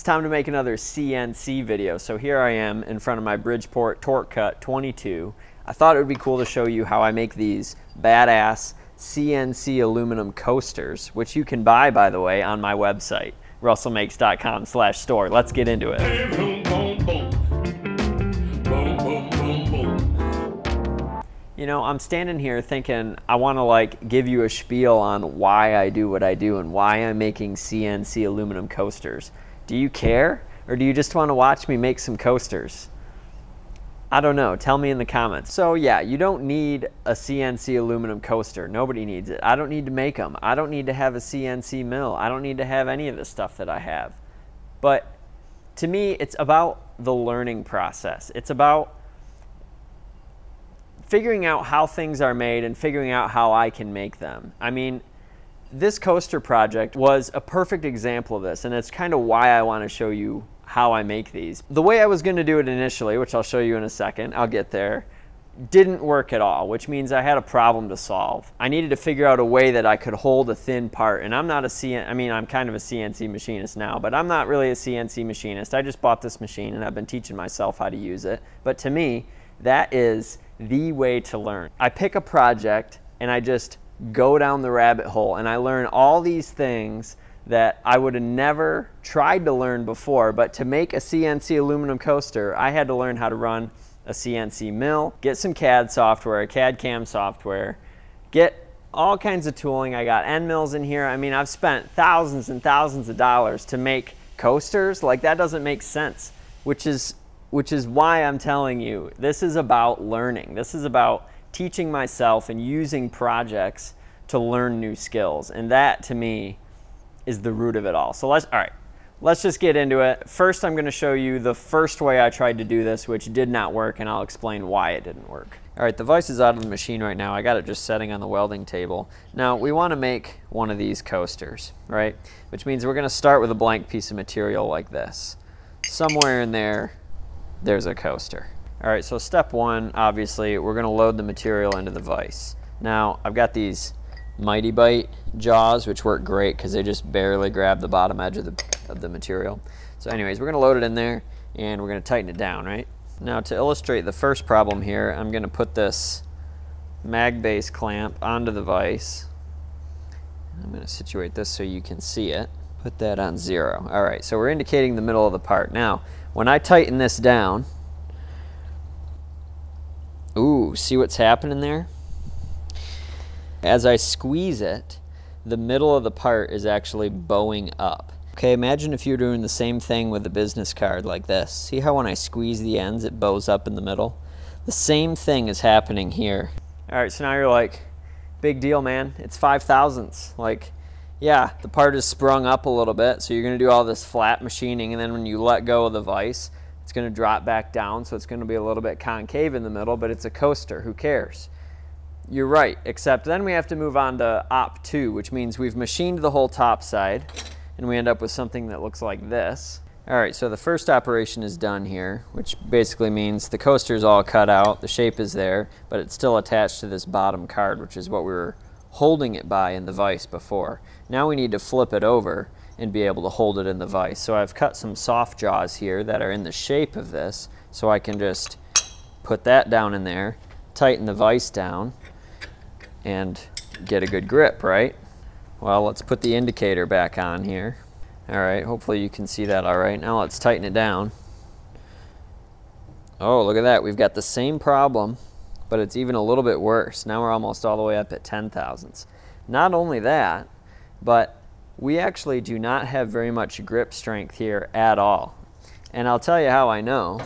It's time to make another CNC video. So here I am in front of my Bridgeport Torque Cut 22. I thought it would be cool to show you how I make these badass CNC aluminum coasters, which you can buy, by the way, on my website, russellmakes.com/store. Let's get into it. You know, I'm standing here thinking I want to like give you a spiel on why I do what I do and why I'm making CNC aluminum coasters. Do you care, or do you just want to watch me make some coasters? I don't know, tell me in the comments. So yeah, you don't need a CNC aluminum coaster. Nobody needs it. I don't need to make them. I don't need to have a CNC mill. I don't need to have any of the stuff that I have. But to me, it's about the learning process. It's about figuring out how things are made and figuring out how I can make them. I mean, this coaster project was a perfect example of this, and it's kind of why I want to show you how I make these. The way I was going to do it initially, which I'll show you in a second, I'll get there, didn't work at all, which means I had a problem to solve. I needed to figure out a way that I could hold a thin part, and I'm not a I'm kind of a CNC machinist now, but I'm not really a CNC machinist. I just bought this machine and I've been teaching myself how to use it. But to me, that is the way to learn. I pick a project and I just go down the rabbit hole and I learn all these things that I would have never tried to learn before. But to make a CNC aluminum coaster, I had to learn how to run a CNC mill, get some CAD software, CAD CAM software, get all kinds of tooling. I got end mills in here. I mean, I've spent thousands and thousands of dollars to make coasters. Like, that doesn't make sense, which is why I'm telling you, this is about learning. This is about teaching myself and using projects to learn new skills. And that, to me, is the root of it all. So let's just get into it. First, I'm going to show you the first way I tried to do this, which did not work, and I'll explain why it didn't work. All right, the vise is out of the machine right now. I got it just setting on the welding table. Now, we want to make one of these coasters, right? Which means we're going to start with a blank piece of material like this. Somewhere in there, there's a coaster. All right, so step one, obviously, we're going to load the material into the vise. Now, I've got these Mighty Bite jaws, which work great because they just barely grab the bottom edge of the material. So anyways, we're going to load it in there and we're going to tighten it down, right? Now, to illustrate the first problem here, I'm going to put this mag base clamp onto the vise. I'm going to situate this so you can see it. Put that on 0. All right, so we're indicating the middle of the part. Now, when I tighten this down, ooh, see what's happening there? As I squeeze it, the middle of the part is actually bowing up. Okay, imagine if you're doing the same thing with a business card like this. See how when I squeeze the ends, it bows up in the middle? The same thing is happening here. All right, so now you're like, big deal, man. It's 5 thousandths. Like, yeah, the part is sprung up a little bit, so you're going to do all this flat machining, and then when you let go of the vise, it's going to drop back down, so it's going to be a little bit concave in the middle, but it's a coaster. Who cares? You're right, except then we have to move on to op 2, which means we've machined the whole top side and we end up with something that looks like this. All right, so the first operation is done here, which basically means the coaster's all cut out, the shape is there, but it's still attached to this bottom card, which is what we were holding it by in the vise before. Now we need to flip it over and be able to hold it in the vise. So I've cut some soft jaws here that are in the shape of this, so I can just put that down in there, tighten the vise down, and get a good grip, right? Well, let's put the indicator back on here. All right, hopefully you can see that all right. Now let's tighten it down. Oh, look at that. We've got the same problem, but it's even a little bit worse. Now we're almost all the way up at 10 thousandths. Not only that, but we actually do not have very much grip strength here at all. And I'll tell you how I know.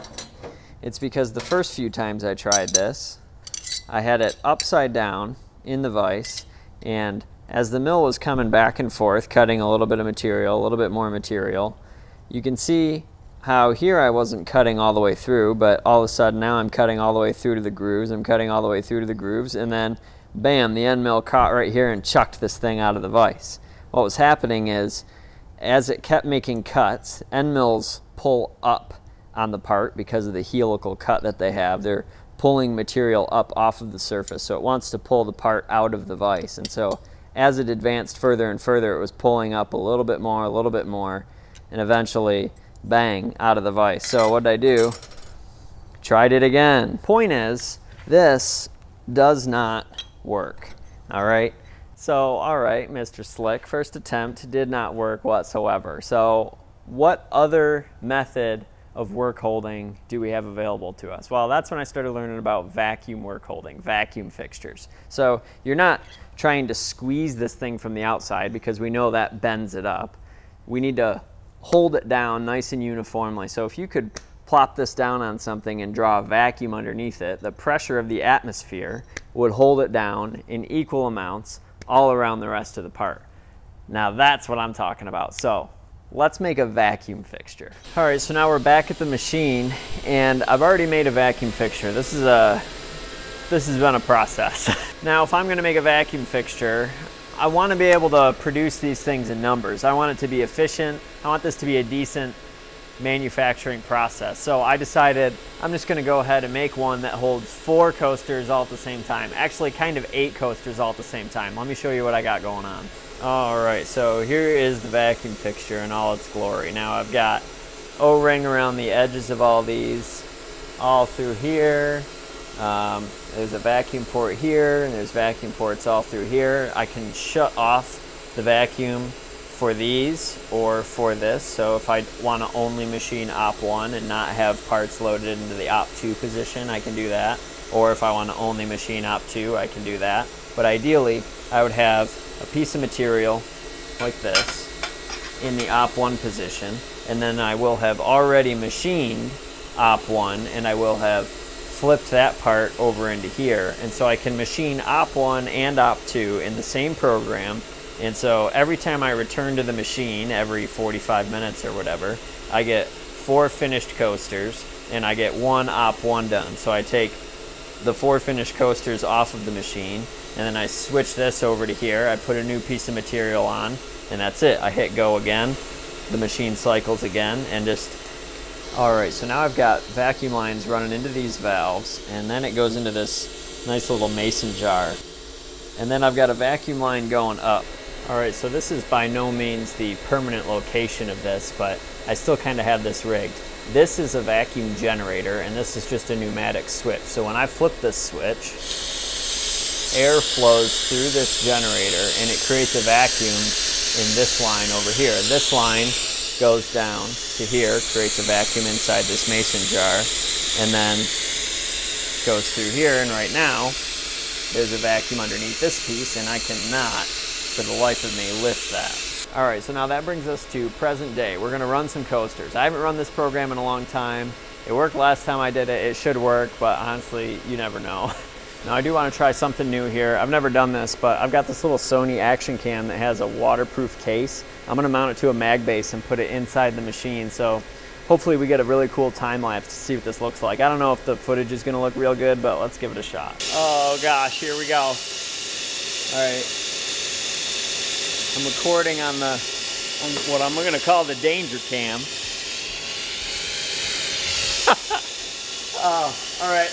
It's because the first few times I tried this, I had it upside down in the vise, and as the mill was coming back and forth, cutting a little bit of material, a little bit more material, you can see how here I wasn't cutting all the way through, but all of a sudden now I'm cutting all the way through to the grooves, I'm cutting all the way through to the grooves, and then bam, the end mill caught right here and chucked this thing out of the vise. What was happening is, as it kept making cuts, end mills pull up on the part because of the helical cut that they have. They're pulling material up off of the surface, so it wants to pull the part out of the vise. And so as it advanced further and further, it was pulling up a little bit more, and eventually bang, out of the vise. So what did I do? Tried it again. Point is, this does not work, all right? So, all right, Mr. Slick, first attempt did not work whatsoever. So what other method of work holding do we have available to us? Well, that's when I started learning about vacuum work holding, vacuum fixtures. So you're not trying to squeeze this thing from the outside because we know that bends it up. We need to hold it down nice and uniformly. So if you could plop this down on something and draw a vacuum underneath it, the pressure of the atmosphere would hold it down in equal amounts all around the rest of the part. Now that's what I'm talking about. So let's make a vacuum fixture. All right, so now we're back at the machine, and I've already made a vacuum fixture. This has been a process. Now, if I'm gonna make a vacuum fixture, I wanna be able to produce these things in numbers. I want it to be efficient. I want this to be a decent manufacturing process. So I decided I'm just gonna go ahead and make one that holds 4 coasters all at the same time. Actually, kind of 8 coasters all at the same time. Let me show you what I got going on. All right, so here is the vacuum fixture in all its glory. Now I've got O-ring around the edges of all these, all through here. There's a vacuum port here, and there's vacuum ports all through here. I can shut off the vacuum for these or for this. So if I want to only machine op 1 and not have parts loaded into the op 2 position, I can do that. Or if I want to only machine op 2, I can do that. But ideally, I would have a piece of material like this in the op 1 position, and then I will have already machined op 1, and I will have flipped that part over into here. And so I can machine op 1 and op 2 in the same program. And so every time I return to the machine, every 45 minutes or whatever, I get 4 finished coasters and I get 1 op 1 done. So I take the 4 finished coasters off of the machine, and then I switch this over to here, I put a new piece of material on, and that's it. I hit go again, the machine cycles again, and just, all right, so now I've got vacuum lines running into these valves, and then it goes into this nice little mason jar. And then I've got a vacuum line going up. All right, so this is by no means the permanent location of this, but I still kind of have this rigged. This is a vacuum generator, and this is just a pneumatic switch. So when I flip this switch, air flows through this generator, and it creates a vacuum in this line over here. This line goes down to here, creates a vacuum inside this mason jar, and then goes through here. And right now, there's a vacuum underneath this piece, and I cannot, for the life of me, lift that. All right, so now that brings us to present day. We're gonna run some coasters. I haven't run this program in a long time. It worked last time I did it. It should work, but honestly, you never know. Now I do wanna try something new here. I've never done this, but I've got this little Sony action cam that has a waterproof case. I'm gonna mount it to a mag base and put it inside the machine. So hopefully we get a really cool time lapse to see what this looks like. I don't know if the footage is gonna look real good, but let's give it a shot. Oh gosh, here we go. All right. I'm recording on what I'm gonna call the danger cam. Oh, all right.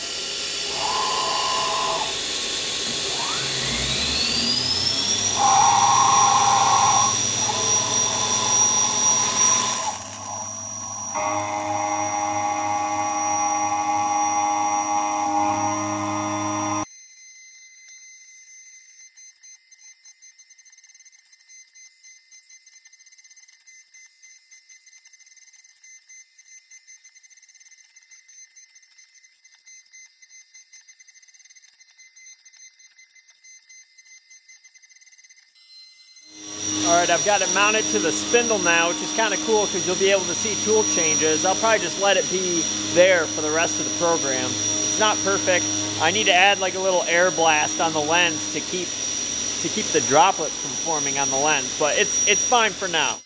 All right, I've got it mounted to the spindle now, which is kind of cool because you'll be able to see tool changes. I'll probably just let it be there for the rest of the program. It's not perfect. I need to add like a little air blast on the lens to keep the droplets from forming on the lens, but it's fine for now.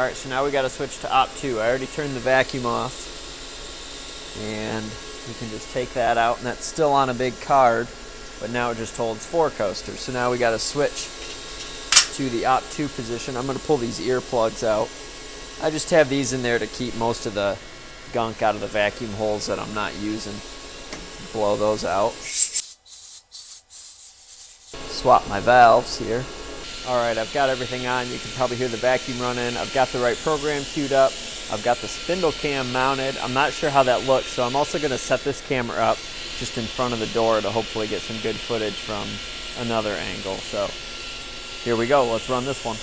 Alright, so now we got to switch to op 2. I already turned the vacuum off. And you can just take that out, and that's still on a big card, but now it just holds 4 coasters. So now we got to switch to the op 2 position. I'm going to pull these earplugs out. I just have these in there to keep most of the gunk out of the vacuum holes that I'm not using. Blow those out. Swap my valves here. Alright, I've got everything on. You can probably hear the vacuum running. I've got the right program queued up. I've got the spindle cam mounted. I'm not sure how that looks, so I'm also going to set this camera up just in front of the door to hopefully get some good footage from another angle. So here we go. Let's run this one.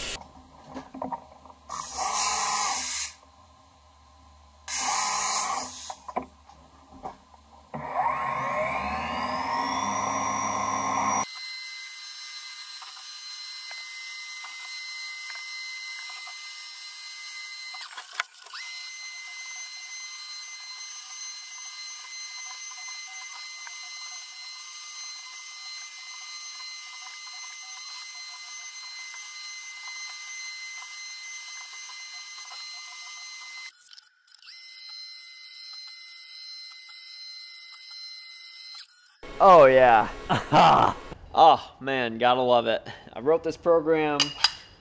Oh yeah. Oh man, gotta love it. I wrote this program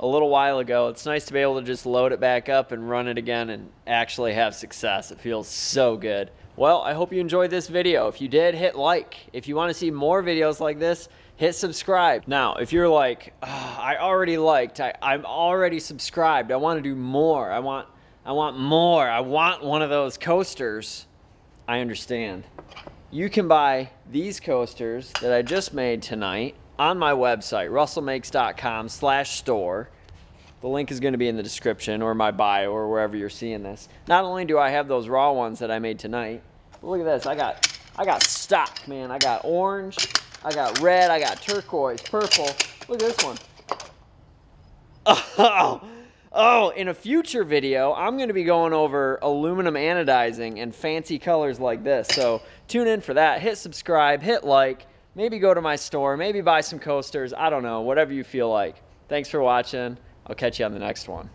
a little while ago. It's nice to be able to just load it back up and run it again and actually have success. It feels so good. Well, I hope you enjoyed this video. If you did, hit like. If you want to see more videos like this, hit subscribe. Now, if you're like, oh, I already liked, I'm already subscribed, I want to do more, I want more, I want one of those coasters, I understand. You can buy these coasters that I just made tonight on my website, russellmakes.com/store. The link is going to be in the description or my bio or wherever you're seeing this. Not only do I have those raw ones that I made tonight, but look at this. I got stock, man. I got orange, I got red, I got turquoise, purple. Look at this one. Oh, in a future video, I'm going to be going over aluminum anodizing and fancy colors like this. So tune in for that. Hit subscribe, hit like, maybe go to my store, maybe buy some coasters. I don't know, whatever you feel like. Thanks for watching. I'll catch you on the next one.